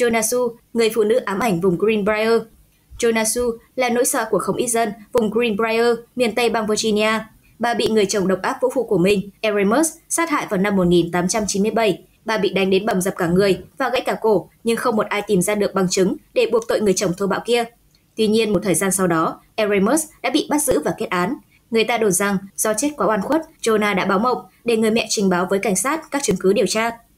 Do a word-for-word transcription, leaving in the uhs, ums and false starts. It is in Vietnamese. Zona Sue, người phụ nữ ám ảnh vùng Greenbrier. Zona Sue là nỗi sợ của không ít dân vùng Greenbrier, miền Tây bang Virginia. Bà bị người chồng độc ác vũ phu của mình, Erasmus, sát hại vào năm một nghìn tám trăm chín mươi bảy. Bà bị đánh đến bầm dập cả người và gãy cả cổ, nhưng không một ai tìm ra được bằng chứng để buộc tội người chồng thô bạo kia. Tuy nhiên, một thời gian sau đó, Erasmus đã bị bắt giữ và kết án. Người ta đồn rằng do chết quá oan khuất, Zona đã báo mộng để người mẹ trình báo với cảnh sát các chứng cứ điều tra.